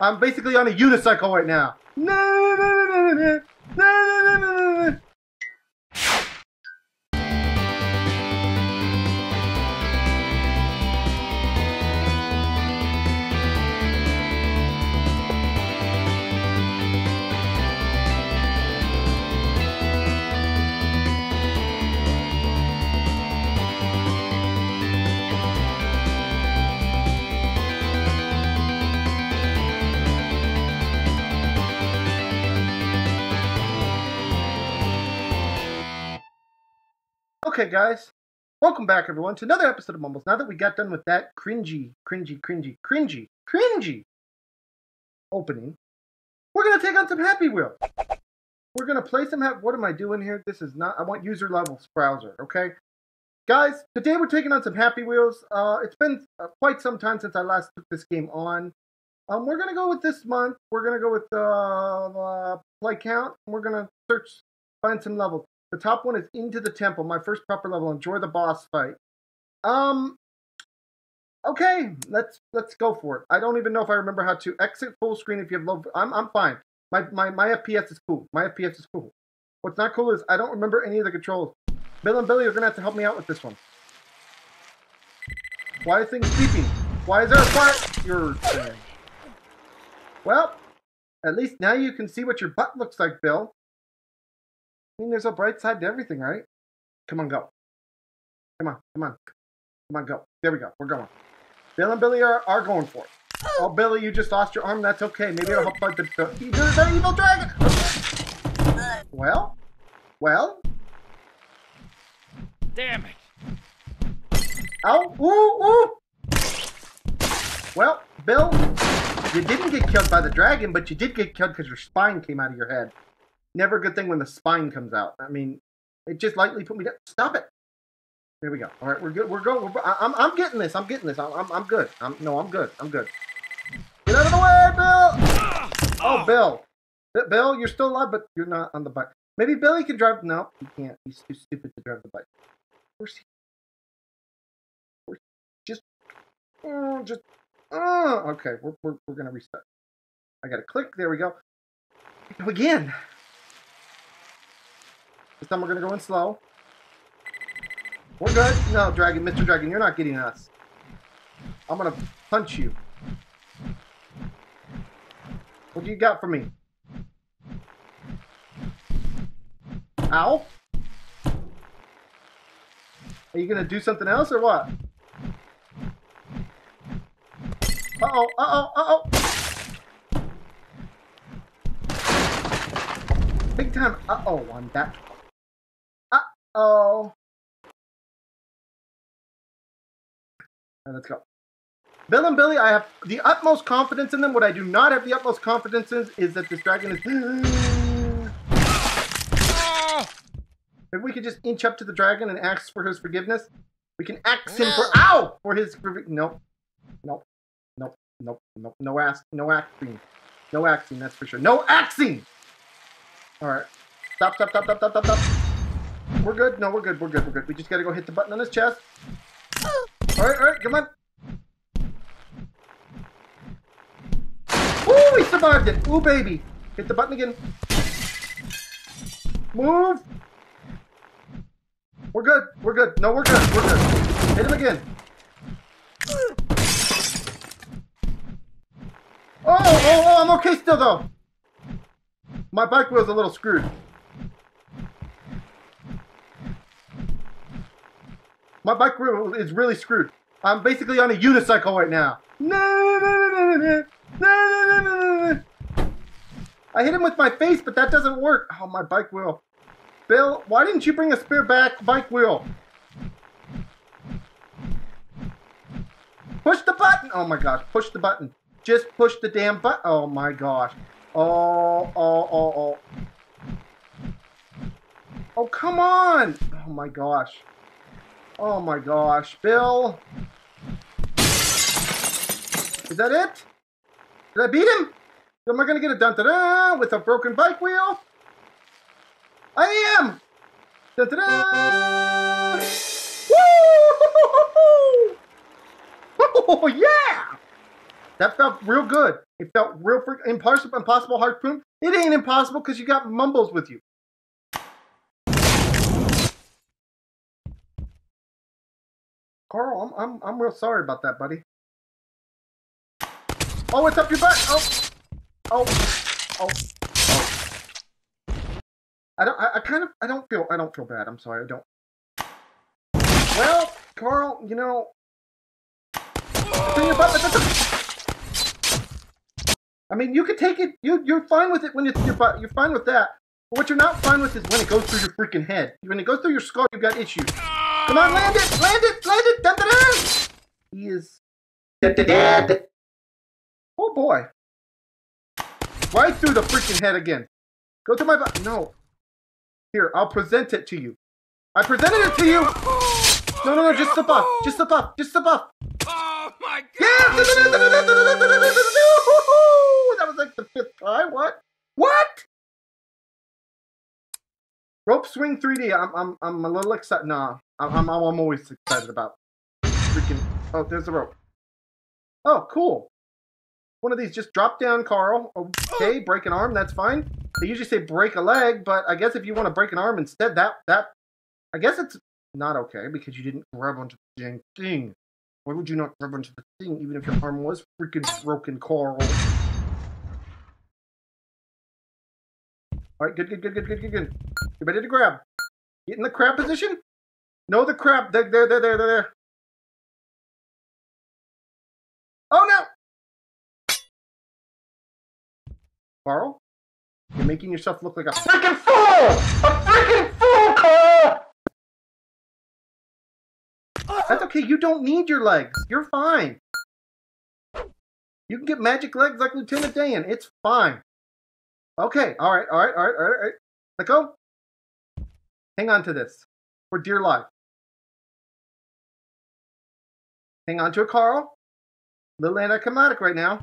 I'm basically on a unicycle right now. No. Okay guys, welcome back everyone to another episode of Mumbles. Now that we got done with that cringy opening, we're going to take on some Happy Wheels. We're going to play some Happy... What am I doing here? This is not... I want user levels browser, okay? Guys, today we're taking on some Happy Wheels. It's been quite some time since I last took this game on. We're going to go with this month. We're going to go with play count. We're going to search, find some levels. The top one is Into the Temple, my first proper level. Enjoy the boss fight. Okay, let's go for it. I don't even know if I remember how to exit full screen if you have low. I'm fine. My FPS is cool. My FPS is cool. What's not cool is I don't remember any of the controls. Bill and Billy are gonna have to help me out with this one. Why are things beeping? Why is there a fire? Your thing. Well, at least now you can see what your butt looks like, Bill. I mean, there's a bright side to everything, right? Come on, go. Come on, go. There we go. We're going. Bill and Billy are going for it. Oh, Billy, you just lost your arm. That's okay. Maybe I'll help fight the evil dragon. Okay. Well. Damn it. Oh, ooh. Well, Bill, you didn't get killed by the dragon, but you did get killed because your spine came out of your head. Never a good thing when the spine comes out. I mean, it just lightly put me down. Stop it. There we go. All right, we're good. We're going. I'm getting this. I'm good. I'm good. Get out of the way, Bill. Oh, Bill, you're still alive, but you're not on the bike. Maybe Billy can drive. No, he can't. He's too stupid to drive the bike. Okay, we're gonna reset. I gotta click. There we go. Go again. This time we're going to go in slow. We're good. No, Dragon, Mr. Dragon, you're not getting us. I'm going to punch you. What do you got for me? Ow. Are you going to do something else or what? Uh-oh. Big time uh-oh on that. Oh. Right, let's go. Bill and Billy, I have the utmost confidence in them. What I do not have the utmost confidence in is that this dragon is... If we could just inch up to the dragon and ask for his forgiveness. We can ask him for... Ow! For his... Nope. No axing. No axing, that's for sure. No axing! Alright. Stop. We're good. No, we're good. We just gotta go hit the button on his chest. All right, come on. Ooh, we survived it. Ooh, baby. Hit the button again. Move. We're good. No, we're good. Hit him again. Oh, I'm okay still, though. My bike wheel's a little screwed. My bike wheel is really screwed. I'm basically on a unicycle right now. No. I hit him with my face, but that doesn't work. Oh, my bike wheel. Bill, why didn't you bring a spare back bike wheel? Push the button. Oh, my gosh. Push the button. Just push the damn button. Oh, my gosh. Oh. Oh, come on. Oh, my gosh. Oh my gosh, Bill. Is that it? Did I beat him? Am I going to get a dun-da-da with a broken bike wheel? I am! Dun-da-da! Woo! Oh yeah! That felt real good. It felt real freaking impossible hard to prune. It ain't impossible because you got Mumbles with you. Carl, I'm real sorry about that, buddy. Oh, it's up your butt! Oh. I don't feel bad. I'm sorry, I don't. Well, Carl, you know. It's in your butt, but that's I mean, you could take it. You're fine with it when it's in your butt. You're fine with that. But what you're not fine with is when it goes through your freaking head. When it goes through your skull, you've got issues. Come on, land it! Land it! Land it! Dun-dun-dun! He is dead. Oh boy. Right through the freaking head again. Go to my butt. No. Here, I'll present it to you. I presented it to you! No, just slip off. Just slip off. Just slip off. Oh my god! Yeah! That was like the fifth try. What? What? Rope swing 3D. I'm a little excited. Nah. I'm always excited about freaking. Oh, there's the rope. Oh, cool. One of these just drop down, Carl. Okay, break an arm. That's fine. They usually say break a leg, but I guess if you want to break an arm instead, that I guess it's not okay because you didn't grab onto the dang thing. Why would you not grab onto the thing even if your arm was freaking broken, Carl? All right, good. You ready to grab? Get in the crab position. No, the crab. There. Oh, no! Carl? You're making yourself look like a freaking fool! A freaking fool, Carl! That's okay. You don't need your legs. You're fine. You can get magic legs like Lieutenant Dan. It's fine. Okay. All right. Let go. Hang on to this. For dear life. Hang on to it, Carl. Little anticlimactic right now.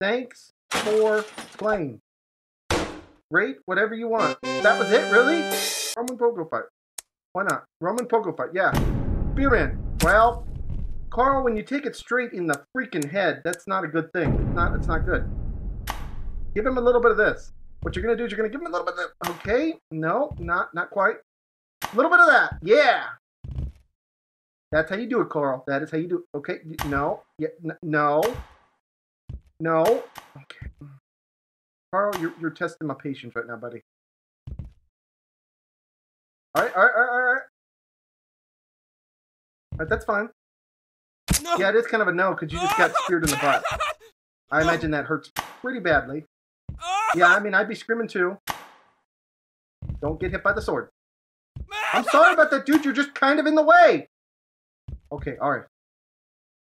Thanks for playing. Rate whatever you want. That was it, really? Roman Pogo fight. Why not? Roman Pogo fight, yeah. Spearman. Well, Carl, when you take it straight in the freaking head, that's not a good thing. It's not good. Give him a little bit of this. What you're gonna do is you're gonna give him a little bit of that. Okay. No, not quite. A little bit of that. Yeah. That's how you do it, Carl. That is how you do it. Okay. No. Yeah. No. Okay. Carl, you're testing my patience right now, buddy. All right. All right, that's fine. No. Yeah, it is kind of a no because you just got speared in the butt. I imagine that hurts pretty badly. Yeah, I mean, I'd be screaming too. Don't get hit by the sword. I'm sorry about that, dude. You're just kind of in the way. Okay, all right.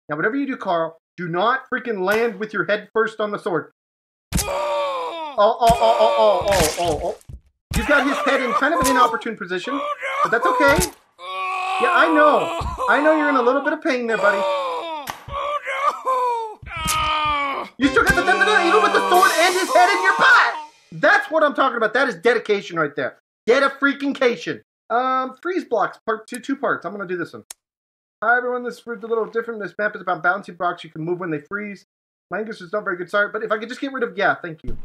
Now, whatever you do, Carl, do not freaking land with your head first on the sword. Oh. You've got his head in kind of an inopportune position, but that's okay. Yeah, I know. I know you're in a little bit of pain there, buddy. You still got the thing even with the sword and his head in your butt! That's what I'm talking about. That is dedication right there. Dedication. Freeze blocks, part two parts. I'm gonna do this one. Hi everyone, this is a little different. This map is about bouncing blocks. You can move when they freeze. My English is not very good, sorry, but if I could just get rid of yeah, thank you.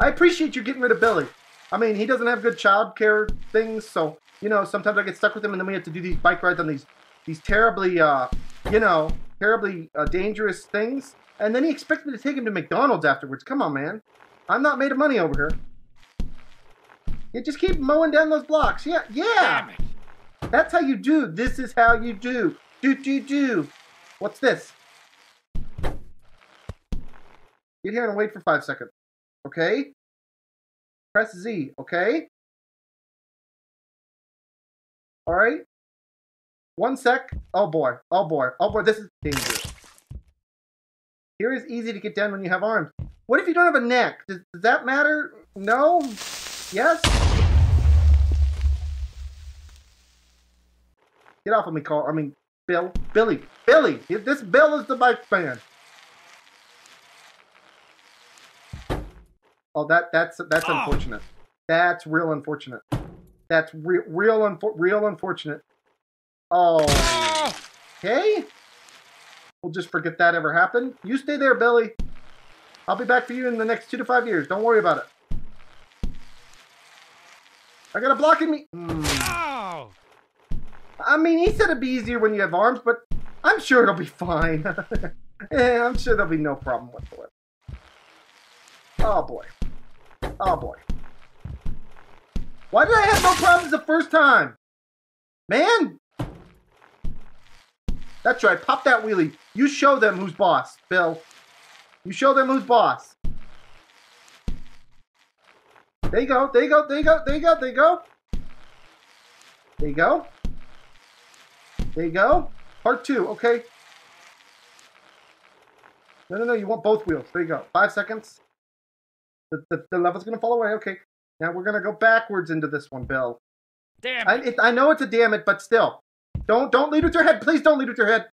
I appreciate you getting rid of Billy. I mean, he doesn't have good child care things, so you know, sometimes I get stuck with him and then we have to do these bike rides on these terribly dangerous things. And then he expects me to take him to McDonald's afterwards. Come on, man. I'm not made of money over here. You just keep mowing down those blocks. Yeah. Damn it. That's how you do. This is how you do. Do. What's this? Get here and wait for 5 seconds. Okay? Press Z. Okay? All right? 1 sec. Oh, boy. This is dangerous. Here is easy to get down when you have arms. What if you don't have a neck? Does that matter? No? Yes? Get off of me, Carl. I mean, Bill. Billy! This Bill is the bike fan. Oh, that's unfortunate. That's real unfortunate. That's real unfortunate. Oh. Okay? We'll just forget that ever happened. You stay there, Billy. I'll be back for you in the next 2 to 5 years. Don't worry about it. I got a block in me. Oh. I mean, he said it'd be easier when you have arms, but I'm sure it'll be fine. Yeah, I'm sure there'll be no problem whatsoever. Oh, boy. Oh, boy. Why did I have no problems the first time? Man! That's right. Pop that wheelie. You show them who's boss, Bill. You show them who's boss. There you go. There you go. There you go. There you go. There you go. There you go. There you go. Part two. Okay. No, no, no. You want both wheels. There you go. 5 seconds. The level's going to fall away. Okay. Now we're going to go backwards into this one, Bill. Damn it. I know it's a damn it, but still. Don't lead with your head. Please don't lead with your head.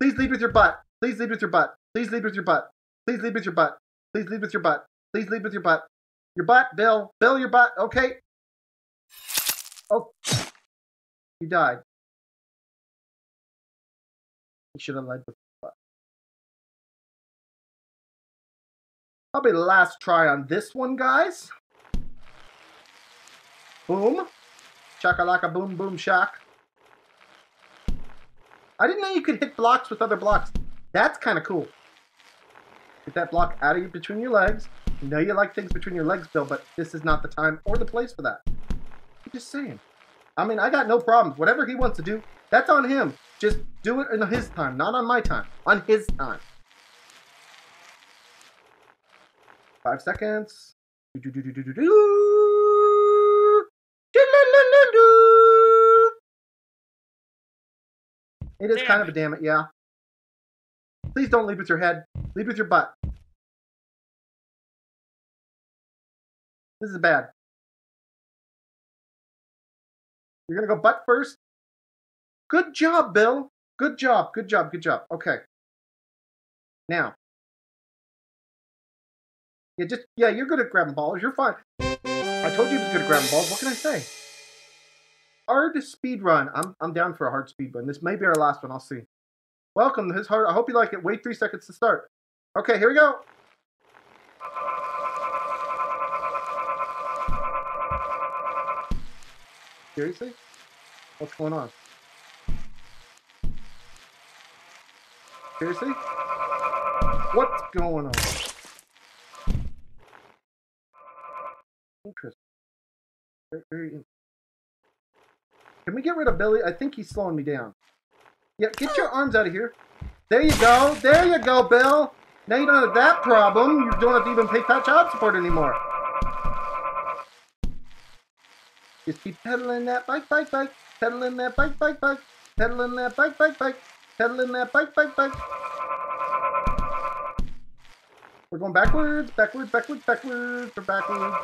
Please lead with your butt. Please lead with your butt. Please lead with your butt. Please lead with your butt. Please lead with your butt. Please lead with your butt. Your butt, Bill. Bill, your butt. Okay. Oh. You died. You should have led with your butt. Probably the last try on this one, guys. Boom. Chakalaka boom boom shock. I didn't know you could hit blocks with other blocks. That's kind of cool. Get that block out of between your legs. You know you like things between your legs, Bill, but this is not the time or the place for that. I'm just saying. I mean, I got no problems. Whatever he wants to do, that's on him. Just do it in his time, not on my time. On his time. 5 seconds. Do do do do do do. Do do do. It is damn kind of a damn it, yeah. Please don't lead with your head. Lead with your butt. This is bad. You're going to go butt first. Good job, Bill. Good job, good job, good job. Okay. Now. Yeah, just, yeah, you're good at grabbing balls. You're fine. I told you he was good at grabbing balls. What can I say? Hard speed run. I'm down for a hard speed run. This may be our last one. I'll see. Welcome to his hard. I hope you like it. Wait 3 seconds to start. Okay, here we go. Seriously? What's going on? Seriously? What's going on? Interesting. Very interesting. Can we get rid of Billy? I think he's slowing me down. Yeah, get your arms out of here. There you go. There you go, Bill. Now you don't have that problem. You don't have to even pay child support anymore. Just keep pedaling that bike, bike, bike. Pedaling that bike, bike, bike. Pedaling that bike, bike, bike. Pedaling that bike, bike, bike. We're going backwards, backwards, backwards, backwards, or backwards.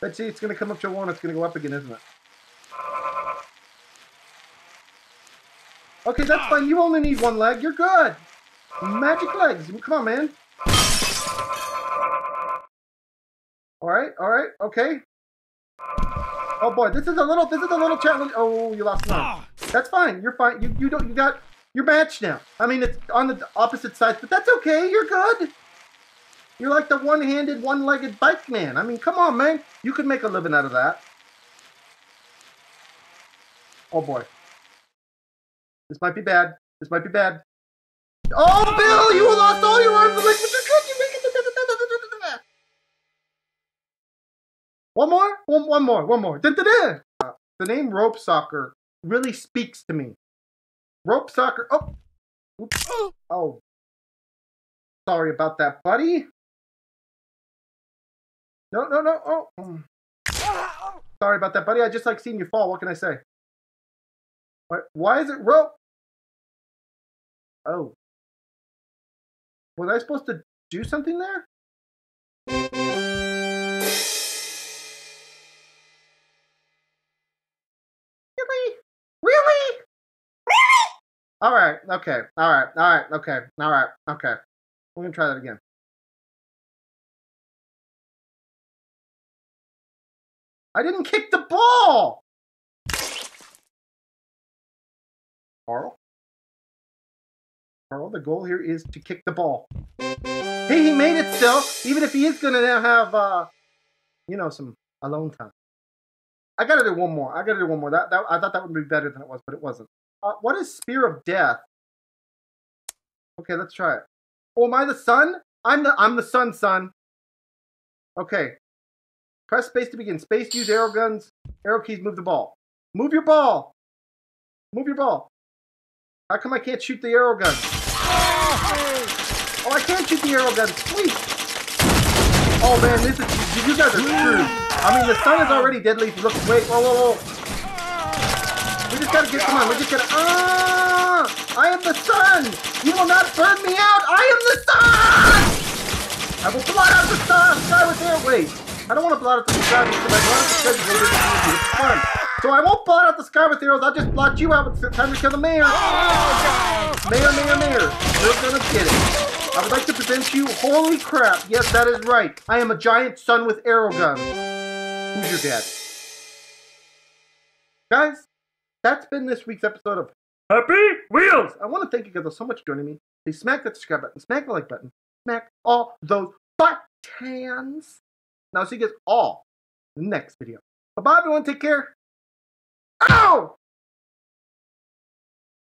Let's see, it's going to come up to one. It's going to go up again, isn't it? Okay, that's fine. You only need one leg. You're good. Magic legs. Come on, man. All right. All right. Okay. Oh boy, this is a little challenge. Oh, you lost one. That's fine. You're fine. You're matched now. I mean, it's on the opposite sides, but that's okay. You're good. You're like the one-handed, one-legged bike man. I mean, come on, man. You could make a living out of that. Oh boy. This might be bad. This might be bad. Oh, Bill! You lost all your arms and legs, but you're good! You make it! One more? One more. The name Rope Soccer really speaks to me. Rope Soccer. Oh! Oops. Oh. Sorry about that, buddy. No. Oh. Sorry about that, buddy. I just like seeing you fall. What can I say? Why is it rope? Oh. Was I supposed to do something there? Really? Really? Really? Alright, okay. Alright, alright, okay. Alright, okay. We're going to try that again. I didn't kick the ball! Carl? The goal here is to kick the ball. Hey, he made it still, even if he is going to now have, you know, some alone time. I got to do one more. I thought that would be better than it was, but it wasn't. What is Spear of Death? Okay, let's try it. Oh, am I the sun? I'm the sun, son. Okay. Press space to begin. Space, use arrow guns. Arrow keys, move the ball. Move your ball. Move your ball. How come I can't shoot the arrow gun? Oh, I can't shoot the arrow gun. Sweet. Oh, man, this is... You guys are screwed. I mean, the sun is already deadly. If you look... Wait, whoa, whoa. We just gotta get... Come on, we just gotta... Ah! I am the sun! You will not burn me out! I am the sun! I will blot out the sky with air. Wait. I don't want to blot out the sky because I want to... It's fun. So I won't blot out the sky with arrows, I'll just blot you out, but it's time to kill the mayor. Mayor. We're gonna get it. I would like to present you, holy crap, yes, that is right. I am a giant sun with arrow guns. Who's your dad? Guys, that's been this week's episode of Happy Wheels. I want to thank you guys so much for joining me. Please smack that subscribe button, smack the like button, smack all those buttons. And I'll see you guys all in the next video. Bye-bye, everyone. Take care. Ow!